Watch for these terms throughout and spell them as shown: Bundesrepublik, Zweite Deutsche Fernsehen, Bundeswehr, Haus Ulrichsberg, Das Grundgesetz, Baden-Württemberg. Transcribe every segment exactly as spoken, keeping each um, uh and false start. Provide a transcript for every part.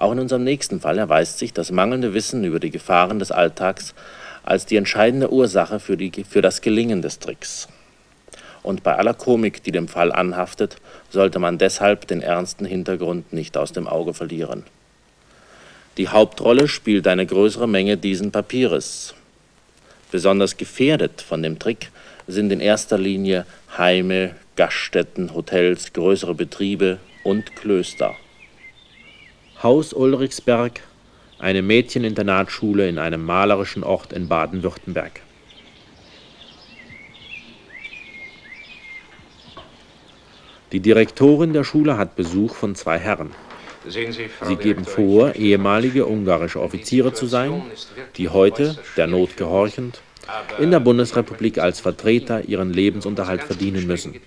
Auch in unserem nächsten Fall erweist sich das mangelnde Wissen über die Gefahren des Alltags als die entscheidende Ursache für, die, für das Gelingen des Tricks. Und bei aller Komik, die dem Fall anhaftet, sollte man deshalb den ernsten Hintergrund nicht aus dem Auge verlieren. Die Hauptrolle spielt eine größere Menge diesen Papieres. Besonders gefährdet von dem Trick sind in erster Linie Heime, Gaststätten, Hotels, größere Betriebe und Klöster. Haus Ulrichsberg, eine Mädcheninternatschule in einem malerischen Ort in Baden-Württemberg. Die Direktorin der Schule hat Besuch von zwei Herren. Sie geben vor, ehemalige ungarische Offiziere zu sein, die heute, der Not gehorchend, in der Bundesrepublik als Vertreter ihren Lebensunterhalt verdienen müssen.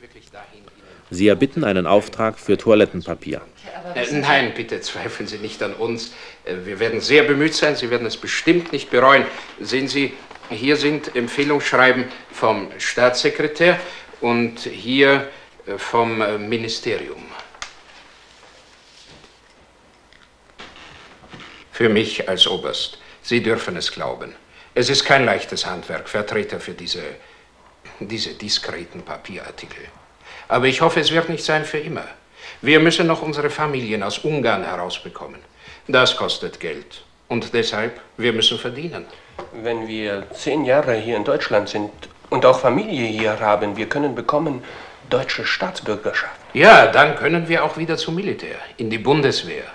Sie erbitten einen Auftrag für Toilettenpapier. Nein, bitte zweifeln Sie nicht an uns. Wir werden sehr bemüht sein, Sie werden es bestimmt nicht bereuen. Sehen Sie, hier sind Empfehlungsschreiben vom Staatssekretär und hier vom Ministerium. Für mich als Oberst, Sie dürfen es glauben. Es ist kein leichtes Handwerk, Vertreter für diese, diese diskreten Papierartikel. Aber ich hoffe, es wird nicht sein für immer. Wir müssen noch unsere Familien aus Ungarn herausbekommen. Das kostet Geld. Und deshalb, wir müssen verdienen. Wenn wir zehn Jahre hier in Deutschland sind und auch Familie hier haben, wir können bekommen deutsche Staatsbürgerschaft. Ja, dann können wir auch wieder zum Militär, in die Bundeswehr.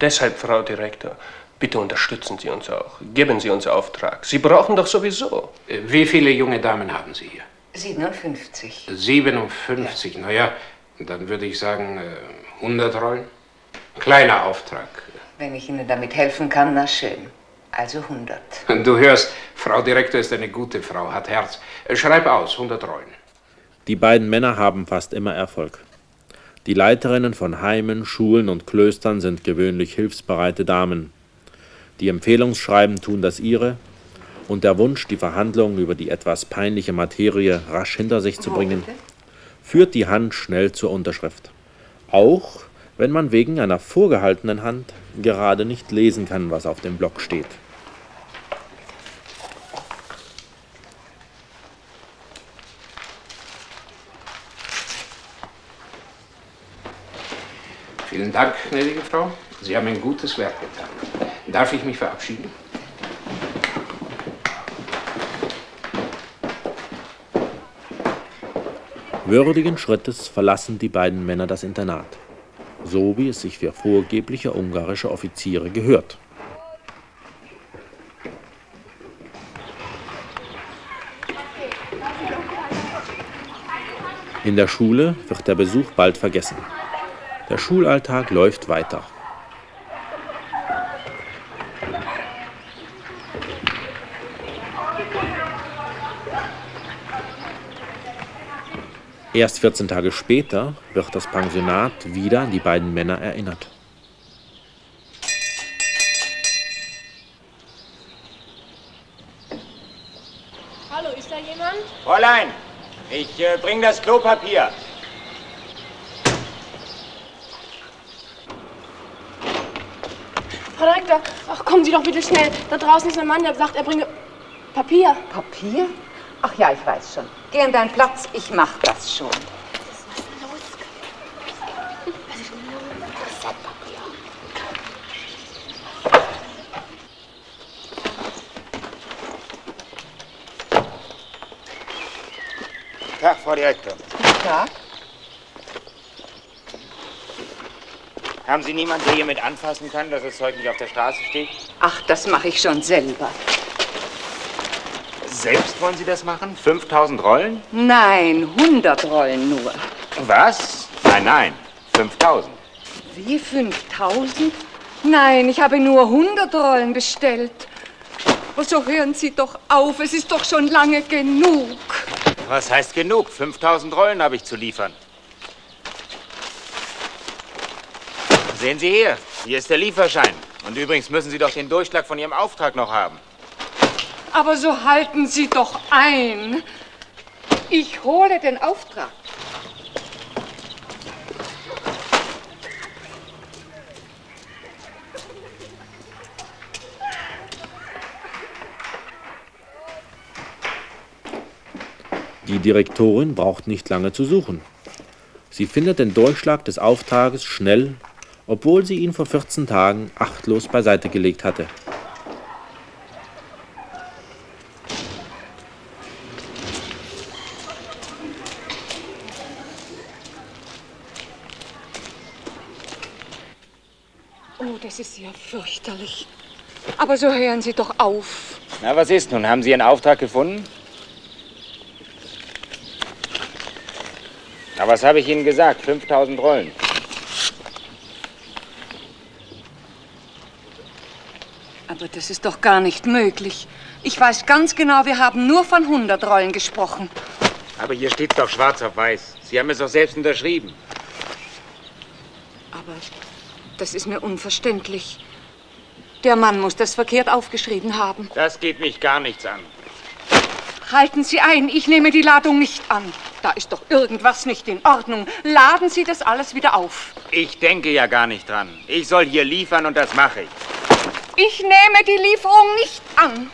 Deshalb, Frau Direktor, bitte unterstützen Sie uns auch. Geben Sie uns Auftrag. Sie brauchen doch sowieso. Wie viele junge Damen haben Sie hier? siebenundfünfzig. siebenundfünfzig, ja. Naja, dann würde ich sagen hundert Rollen. Kleiner Auftrag. Wenn ich Ihnen damit helfen kann, na schön. Also hundert. Du hörst, Frau Direktor ist eine gute Frau, hat Herz. Schreib aus, hundert Rollen. Die beiden Männer haben fast immer Erfolg. Die Leiterinnen von Heimen, Schulen und Klöstern sind gewöhnlich hilfsbereite Damen. Die Empfehlungsschreiben tun das ihre und der Wunsch, die Verhandlungen über die etwas peinliche Materie rasch hinter sich zu bringen, führt die Hand schnell zur Unterschrift. Auch wenn man wegen einer vorgehaltenen Hand gerade nicht lesen kann, was auf dem Block steht. Vielen Dank, gnädige Frau. Sie haben ein gutes Werk getan. Darf ich mich verabschieden? Würdigen Schrittes verlassen die beiden Männer das Internat, so wie es sich für vorgebliche ungarische Offiziere gehört. In der Schule wird der Besuch bald vergessen. Der Schulalltag läuft weiter. Erst vierzehn Tage später wird das Pensionat wieder an die beiden Männer erinnert. Hallo, ist da jemand? Fräulein, ich äh, bringe das Klopapier. Frau Direktor, ach, kommen Sie doch bitte schnell. Da draußen ist ein Mann, der sagt, er bringe Papier. Papier? Ach ja, ich weiß schon. Geh an deinen Platz, ich mach das schon. Was ist denn los? Was ist denn los? Das ist das Papier. Guten Tag, Frau Direktor. Guten Tag. Haben Sie niemanden, der hiermit anfassen kann, dass das Zeug nicht auf der Straße steht? Ach, das mache ich schon selber. Selbst wollen Sie das machen? fünftausend Rollen? Nein, hundert Rollen nur. Was? Nein, nein, fünftausend. Wie, fünftausend? Nein, ich habe nur hundert Rollen bestellt. Oh, so hören Sie doch auf, es ist doch schon lange genug. Was heißt genug? fünftausend Rollen habe ich zu liefern. Sehen Sie hier, hier ist der Lieferschein. Und übrigens müssen Sie doch den Durchschlag von Ihrem Auftrag noch haben. Aber so halten Sie doch ein. Ich hole den Auftrag. Die Direktorin braucht nicht lange zu suchen. Sie findet den Durchschlag des Auftrages schnell, obwohl sie ihn vor vierzehn Tagen achtlos beiseite gelegt hatte. Oh, das ist ja fürchterlich. Aber so hören Sie doch auf. Na, was ist nun? Haben Sie Ihren Auftrag gefunden? Na, was habe ich Ihnen gesagt? fünftausend Rollen. Aber das ist doch gar nicht möglich. Ich weiß ganz genau, wir haben nur von hundert Rollen gesprochen. Aber hier steht doch schwarz auf weiß. Sie haben es doch selbst unterschrieben. Aber das ist mir unverständlich. Der Mann muss das verkehrt aufgeschrieben haben. Das geht mich gar nichts an. Halten Sie ein, ich nehme die Ladung nicht an. Da ist doch irgendwas nicht in Ordnung. Laden Sie das alles wieder auf. Ich denke ja gar nicht dran. Ich soll hier liefern und das mache ich. Ich nehme die Lieferung nicht an.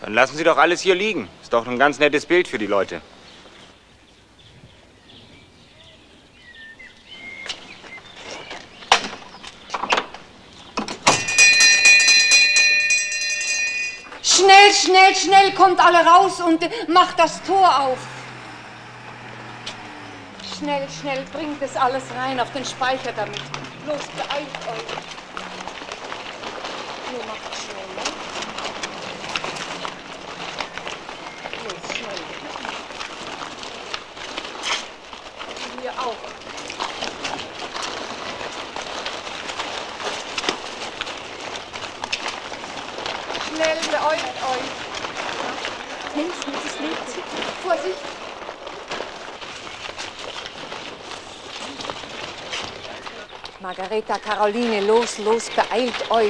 Dann lassen Sie doch alles hier liegen. Ist doch ein ganz nettes Bild für die Leute. Schnell, schnell, schnell, kommt alle raus und macht das Tor auf. Schnell, schnell, bringt das alles rein auf den Speicher damit. Los, beeilt euch. Nur macht schnell, ne? Los, schnell. Hier auch. Schnell, beeilt euch. Menschen, das liegt. Vorsicht. Margareta, Caroline, los, los, beeilt euch.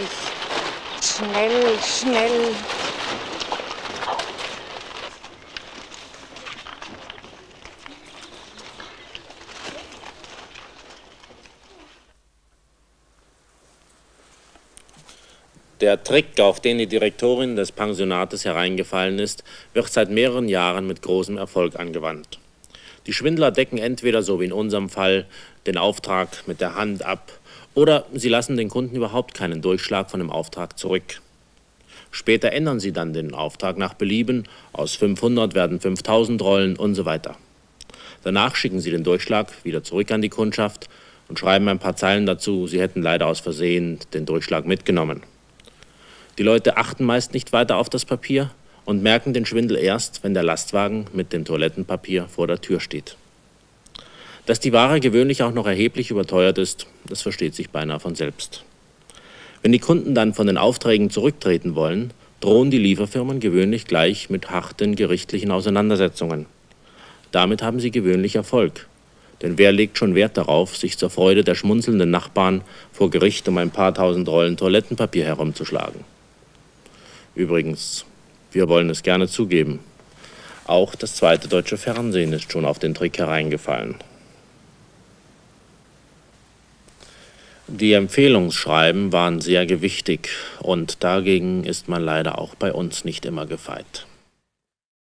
Schnell, schnell. Der Trick, auf den die Direktorin des Pensionates hereingefallen ist, wird seit mehreren Jahren mit großem Erfolg angewandt. Die Schwindler decken entweder, so wie in unserem Fall, den Auftrag mit der Hand ab oder sie lassen den Kunden überhaupt keinen Durchschlag von dem Auftrag zurück. Später ändern sie dann den Auftrag nach Belieben, aus fünfhundert werden fünftausend Rollen und so weiter. Danach schicken sie den Durchschlag wieder zurück an die Kundschaft und schreiben ein paar Zeilen dazu, sie hätten leider aus Versehen den Durchschlag mitgenommen. Die Leute achten meist nicht weiter auf das Papier und merken den Schwindel erst, wenn der Lastwagen mit dem Toilettenpapier vor der Tür steht. Dass die Ware gewöhnlich auch noch erheblich überteuert ist, das versteht sich beinahe von selbst. Wenn die Kunden dann von den Aufträgen zurücktreten wollen, drohen die Lieferfirmen gewöhnlich gleich mit harten gerichtlichen Auseinandersetzungen. Damit haben sie gewöhnlich Erfolg. Denn wer legt schon Wert darauf, sich zur Freude der schmunzelnden Nachbarn vor Gericht um ein paar tausend Rollen Toilettenpapier herumzuschlagen? Übrigens, wir wollen es gerne zugeben, auch das Zweite Deutsche Fernsehen ist schon auf den Trick hereingefallen. Die Empfehlungsschreiben waren sehr gewichtig und dagegen ist man leider auch bei uns nicht immer gefeit.